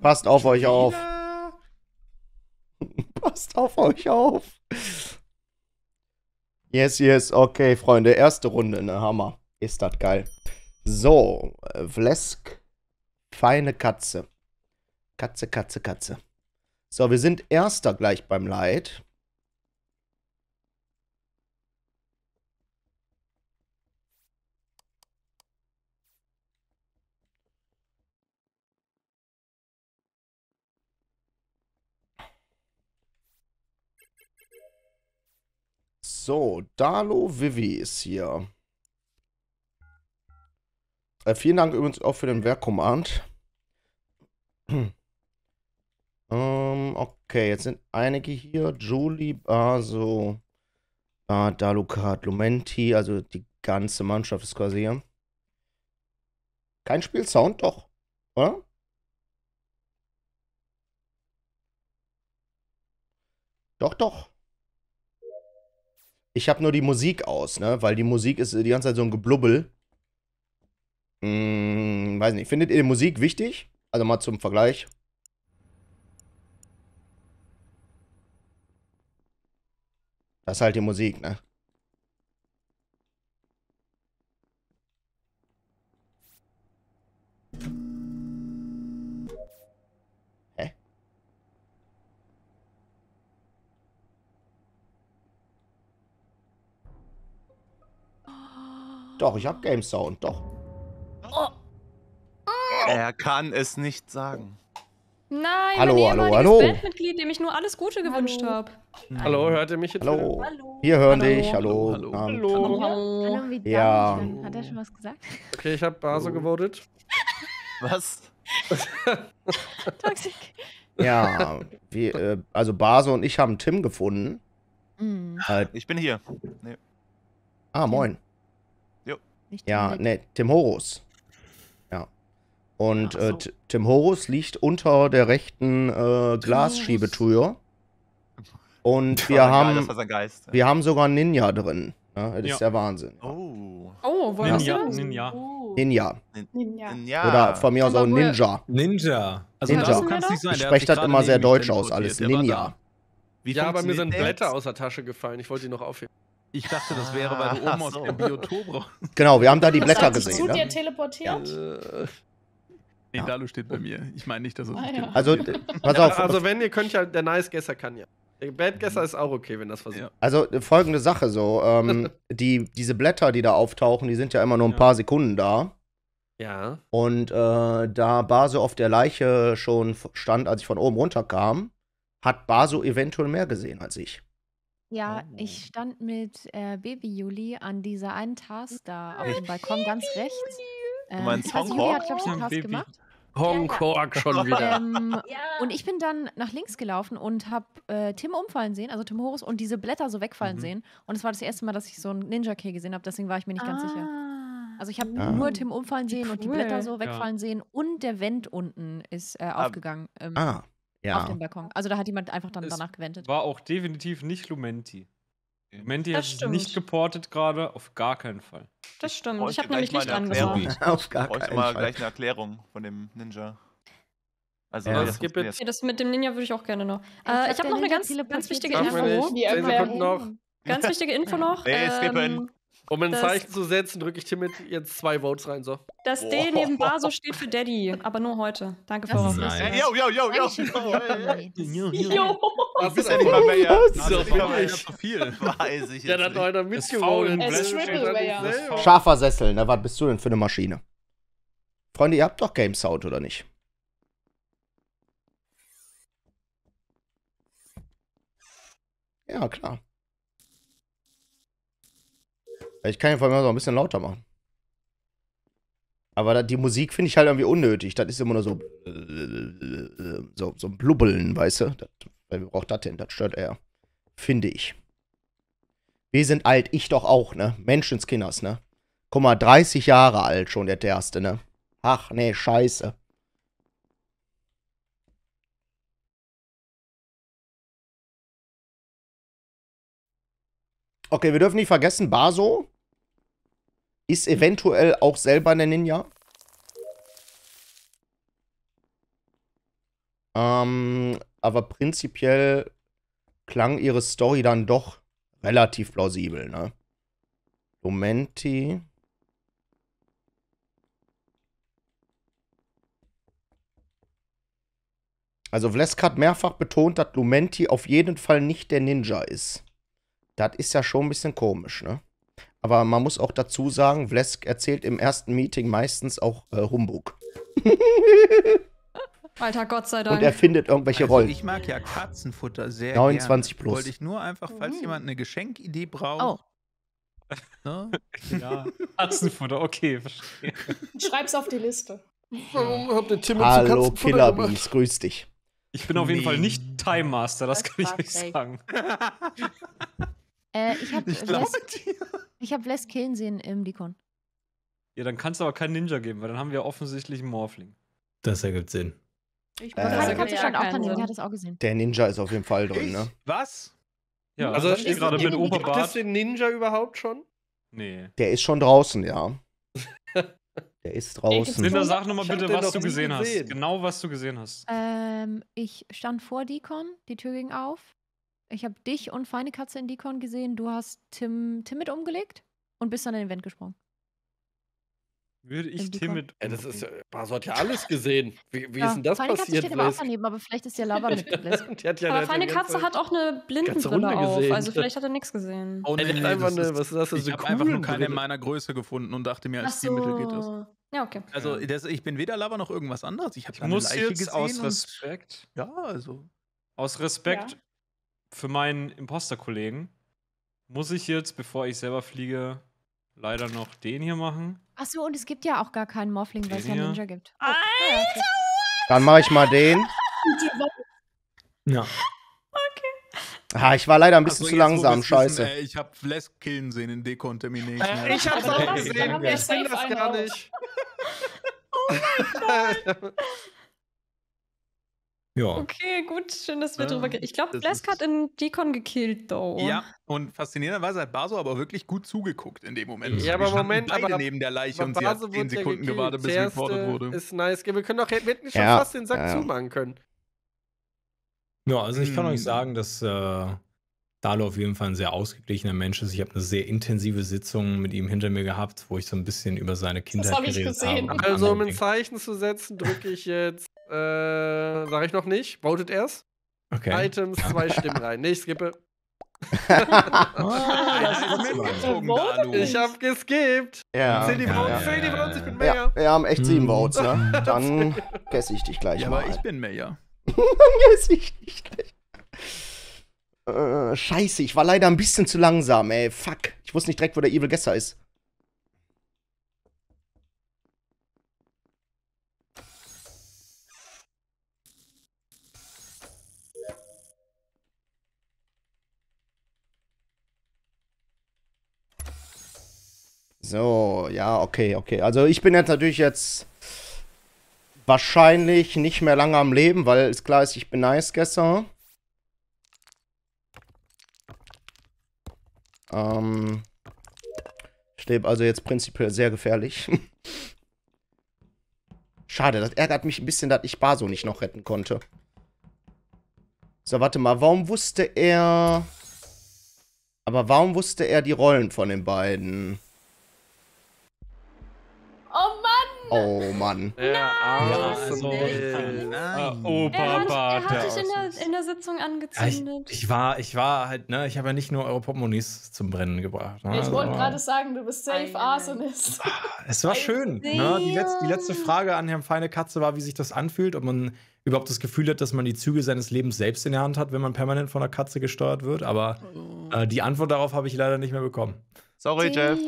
Passt auf euch auf. Passt auf euch auf. Yes, yes. Okay, Freunde. Erste Runde, ne? Hammer. Ist das geil. So, Vlesk. Feine Katze. Katze, Katze, Katze. So, wir sind Erster gleich beim Leid. So, Dalu Vivi ist hier. Vielen Dank übrigens auch für den Werkkommand. Okay, jetzt sind einige hier. Julie, Basu, Dalukat, Lumenti, also die ganze Mannschaft ist quasi hier. Kein Spielsound, doch, oder? Doch, doch. Ich habe nur die Musik aus, ne? Weil die Musik ist die ganze Zeit so ein Geblubbel. Weiß nicht. Findet ihr die Musik wichtig? Also mal zum Vergleich. Das ist halt die Musik, ne? Doch, ich hab Game Sound, doch. Oh. Er kann es nicht sagen. Nein, hallo, hallo, hallo. Bandmitglied, dem ich nur alles Gute gewünscht habe. Hallo, hört ihr mich jetzt? Hallo. Hallo. Wir hören hallo. Dich, hallo. Hallo. Hallo. Hallo. Hallo. Hallo. Wie ja. Hat er schon was gesagt? Okay, ich hab Basu gewotet. Was? Toxic. Ja, wir, also Basu und ich haben Tim gefunden. Mhm. Ich bin hier. Nee. Ah, moin. Nicht ja, ne, Tim Horus. Ja. Und so. Tim Horus liegt unter der rechten Glasschiebetür. Und wir haben, geil, das war sein Geist, ja. Wir haben sogar Ninja drin. Ja, das ja. Ist der Wahnsinn. Oh, oh woher hast du das? Ninja. Oh. Ninja. Ninja. Oder von mir aus auch Ninja. Ninja. Also Ninja. Ich spreche das immer sehr deutsch aus, alles. Ninja. Ja, aber mir sind Blätter aus der Tasche gefallen. Ich wollte die noch aufheben. Ich dachte, das wäre, weil du oben aus dem Biotop raus. Genau, wir haben da die Blätter gesehen. Hast du dir teleportiert? Ja. Nee, ja. Dalu steht bei mir. Ich meine nicht, dass es ja. Also, pass auf. Ja, also, wenn ihr könnt, ja, der Nice-Guesser kann ja. Der Bad-Gesser ist auch okay, wenn das versucht. Ja. Also, folgende Sache so. Diese Blätter, die da auftauchen, die sind ja immer nur ein paar Sekunden da. Ja. Und da Basu auf der Leiche schon stand, als ich von oben runterkam, hat Basu eventuell mehr gesehen als ich. Ja, oh. Ich stand mit Baby Juli an dieser einen Task da auf dem Balkon ganz rechts. Also Juli hat, glaube ich, einen Task gemacht. Hongkong schon wieder. Und ich bin dann nach links gelaufen und habe Tim umfallen sehen, also Tim Horus, und diese Blätter so wegfallen sehen. Und es war das erste Mal, dass ich so einen Ninja-Kill gesehen habe, deswegen war ich mir nicht ganz sicher. Also ich habe nur Tim umfallen sehen und die Blätter so wegfallen sehen und der Vent unten ist aufgegangen. Ja. Auf dem Balkon. Also da hat jemand einfach dann danach gewendet. War auch definitiv nicht Lumenti. Lumenti hat es nicht geportet gerade, auf gar keinen Fall. Das stimmt, ich habe nämlich Licht angesagt. Auf gar keinen Fall. Ich bräuchte mal gleich eine Erklärung von dem Ninja. Also das gibt jetzt. Das mit dem Ninja würde ich auch gerne noch. Ich habe noch eine ganz wichtige Info. Ganz wichtige Info noch. Um ein Zeichen zu setzen, drücke ich Tim mit jetzt 2 Votes rein, so. Das D neben Basu steht für Daddy, aber nur heute. Danke für eure Aufmerksamkeit. Yo, yo, yo, yo. Yo. Das ist ja nicht mal Mayor. Das ist nicht so viel. Weiß ich jetzt. Der hat noch einer mitgewogen. Scharfer Sessel, ne? Was bist du denn für eine Maschine? Freunde, ihr habt doch Game Sound, oder nicht? Ja, klar. Ich kann ja vor allem so ein bisschen lauter machen. Aber die Musik finde ich halt irgendwie unnötig. Das ist immer nur so so ein Blubbeln, weißt du? Wer braucht das denn? Das stört eher. Finde ich. Wir sind alt, ich doch auch, ne? Menschenskinders, ne? Guck mal, 30 Jahre alt schon der Terste, ne? Ach, nee, scheiße. Okay, wir dürfen nicht vergessen, Basu ist eventuell auch selber eine Ninja. Aber prinzipiell klang ihre Story dann doch relativ plausibel, ne? Lumenti. Also Vlesk hat mehrfach betont, dass Lumenti auf jeden Fall nicht der Ninja ist. Das ist ja schon ein bisschen komisch, ne? Aber man muss auch dazu sagen, Vlesk erzählt im ersten Meeting meistens auch Humbug. Alter, Gott sei Dank. Und er findet irgendwelche Rollen. Ich mag ja Katzenfutter sehr gerne. 29 plus. Wollte ich nur einfach, falls jemand eine Geschenkidee braucht. Oh. Ne? Ja. Katzenfutter, okay, verstehe. Schreib's auf die Liste. Warum habt ihr Tim zu Katzenfutter gemacht? Hallo Killerbees, grüß dich. Ich bin auf jeden Fall nicht Time Master, das kann ich nicht sagen. Ich hab Vlesk killen sehen im Deacon. Ja, dann kannst du aber keinen Ninja geben, weil dann haben wir offensichtlich einen Morphling. Das ergibt Sinn. Ich hab das auch gesehen. Der Ninja ist auf jeden Fall drin, ne? Was? Ja, also ich gerade mit Oberbart. Gibt es den Ninja überhaupt schon? Nee. Der ist schon draußen, ja. Der ist draußen. Linda, sag nochmal bitte, was du gesehen hast. Genau, was du gesehen hast. Ich stand vor Deacon, die Tür ging auf. Ich habe dich und Feine Katze in Deacon gesehen. Du hast Tim mit umgelegt und bist dann in den Vent gesprungen. Würde ich Tim mit. Das ist, Basu hat ja alles gesehen. Wie ist denn das passiert? Feine Katze steht aber auch daneben, aber vielleicht ist der Lava mitgebläst. Aber Feine Katze hat auch eine Blindenbrille auf, also vielleicht hat er nichts gesehen. Oh, nee, was ist das? Ich habe einfach nur keine in meiner Größe gefunden und dachte mir, als Tiermittel geht das. Ja, okay. Also ich bin weder Lava noch irgendwas anderes. Ich habe muss Leiche jetzt gesehen aus Respekt. Ja, also. Aus Respekt für meinen Imposter-Kollegen muss ich jetzt, bevor ich selber fliege, leider noch den hier machen. Achso, und es gibt ja auch gar keinen Morphling, weil es ja Ninja gibt. Oh. Alter, okay. Dann mache ich mal den. Ja. Okay. Ah, ich war leider ein bisschen zu langsam, scheiße. Wissen, ich habe Vlesk killen sehen in Dekontamination. Ich hab's auch gesehen, ich bin das gar nicht. Oh mein Gott. Ja. Okay, gut, schön, dass wir drüber reden. Ich glaube, Vlesk hat in Deacon gekillt, though. Ja, und faszinierenderweise hat Basu aber wirklich gut zugeguckt in dem Moment. Ja, aber Moment, aber neben der Leiche und sie hat 10 Sekunden gewartet, bis sie gefordert wurde. Ist nice. Wir können doch schon fast den Sack zumachen können. Ja, also ich kann euch sagen, dass Dalu auf jeden Fall ein sehr ausgeglichener Mensch ist. Ich habe eine sehr intensive Sitzung mit ihm hinter mir gehabt, wo ich so ein bisschen über seine Kindheit geredet habe. Also um ein Zeichen zu setzen, drücke ich jetzt sag ich noch nicht. Votet erst. Okay. Items, 2 Stimmen rein. Nee, ich skippe. Ich hab geskippt. Ja. Zähl die Votes, ich bin Mayor. Wir haben echt 7 Votes, ne? Dann guess ich dich gleich mal. Ja, aber ich bin Mayor. Dann guess ich dich gleich. Scheiße, ich war leider ein bisschen zu langsam, ey. Fuck. Ich wusste nicht direkt, wo der Evil Guesser ist. So, ja, okay. Also ich bin jetzt natürlich wahrscheinlich nicht mehr lange am Leben, weil es klar ist, ich bin Nice-Guesser. Ich lebe also jetzt prinzipiell sehr gefährlich. Schade, das ärgert mich ein bisschen, dass ich Basu nicht noch retten konnte. So, warte mal, warum wusste er die Rollen von den beiden? Oh Mann. Nein. Oh, Papa. Er hat sich in der Sitzung angezündet. Ich war halt, ne, ich habe ja nicht nur eure Portemonnaies zum Brennen gebracht. Ne? Ich wollte gerade sagen, du bist safe Arsonist. Es war schön. Ne? Die letzte Frage an Herrn Feine Katze war, wie sich das anfühlt, ob man überhaupt das Gefühl hat, dass man die Züge seines Lebens selbst in der Hand hat, wenn man permanent von einer Katze gesteuert wird. Aber die Antwort darauf habe ich leider nicht mehr bekommen. Sorry, Jeff.